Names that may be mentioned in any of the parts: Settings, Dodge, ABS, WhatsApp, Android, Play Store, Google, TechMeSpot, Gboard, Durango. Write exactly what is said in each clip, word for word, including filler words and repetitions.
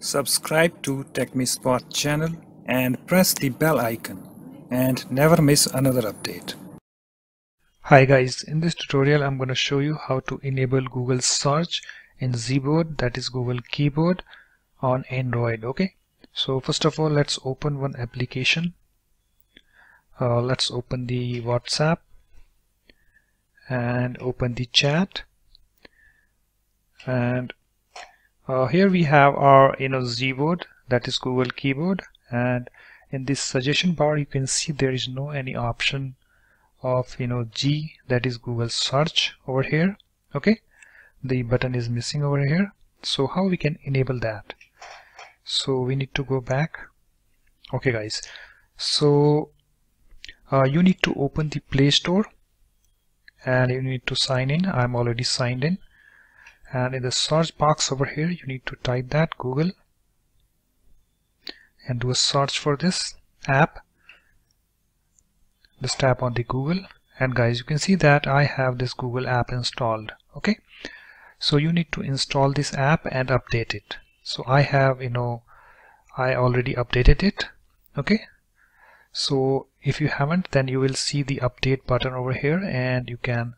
Subscribe to TechMeSpot channel and press the bell icon and never miss another update. Hi guys, in this tutorial I'm going to show you how to enable Google search in Gboard, that is Google Keyboard, on Android. Okay, so first of all let's open one application. Uh, let's open the WhatsApp and open the chat, and uh, here we have our you know Gboard, that is Google Keyboard, and in this suggestion bar you can see there is no any option of you know G, that is Google search, over here. Okay, the button is missing over here. So how we can enable that? So we need to go back. Okay guys, so uh, you need to open the Play Store and you need to sign in. I'm already signed in, and in the search box over here you need to type that Google and do a search for this app. Just tap on the Google, and guys you can see that I have this Google app installed. Okay, so you need to install this app and update it. So I have you know I already updated it. Okay, so if you haven't, then you will see the update button over here and you can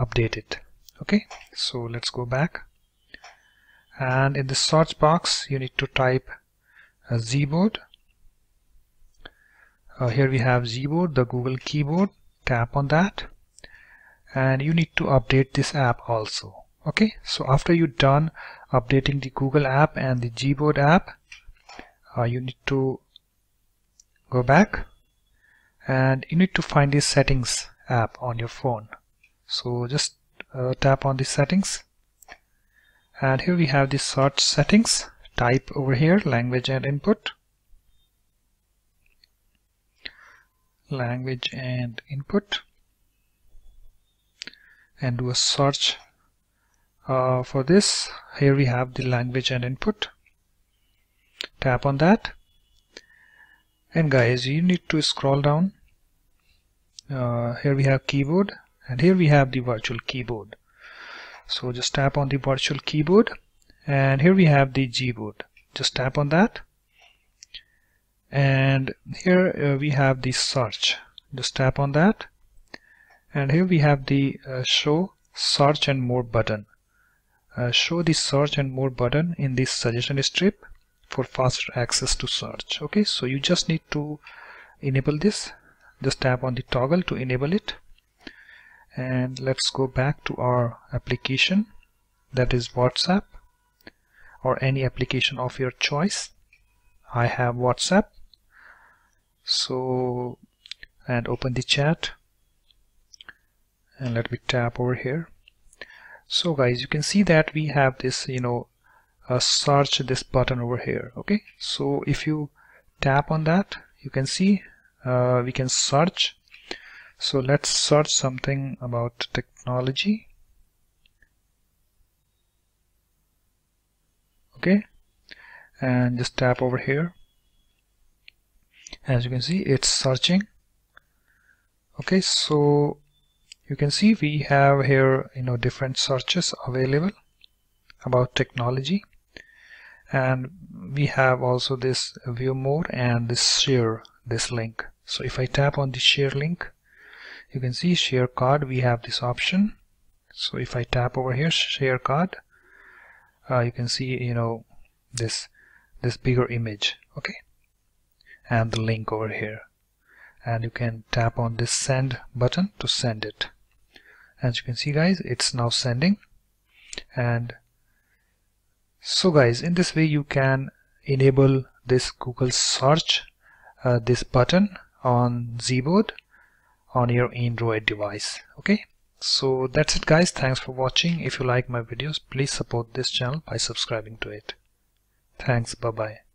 update it. Okay, so let's go back, and in the search box you need to type uh, Gboard. Uh, here we have Gboard, the Google Keyboard. Tap on that, and you need to update this app also. Okay, so after you're done updating the Google app and the Gboard app, uh, you need to go back and you need to find the Settings app on your phone. So just uh, tap on the Settings, and here we have the search settings. Type over here language and input, language and input, and do a search Uh, for this. Here we have the language and input. Tap on that, and guys you need to scroll down. Uh, here we have Keyboard, and here we have the virtual keyboard. So just tap on the virtual keyboard, and here we have the Gboard. Just tap on that, and here uh, we have the search. Just tap on that, and here we have the uh, show search and more button. Uh, show the search and more button in this suggestion strip for faster access to search. Okay, so you just need to enable this. Just tap on the toggle to enable it, and let's go back to our application, that is WhatsApp, or any application of your choice. I have WhatsApp, so and open the chat, and let me tap over here. So guys you can see that we have this you know uh, search this button over here. Okay, so if you tap on that you can see uh, we can search. So let's search something about technology. Okay, and just tap over here. As you can see, it's searching. Okay, so you can see we have here you know different searches available about technology, and we have also this view more and this share this link. So if I tap on the share link, you can see share card, we have this option. So if I tap over here share card, uh, you can see you know this this bigger image. Okay, and the link over here, and you can tap on this send button to send it. As you can see guys, it's now sending. And so guys, in this way you can enable this Google search uh, this button on Gboard on your Android device. Okay, so that's it guys. Thanks for watching. If you like my videos, please support this channel by subscribing to it. Thanks, bye bye.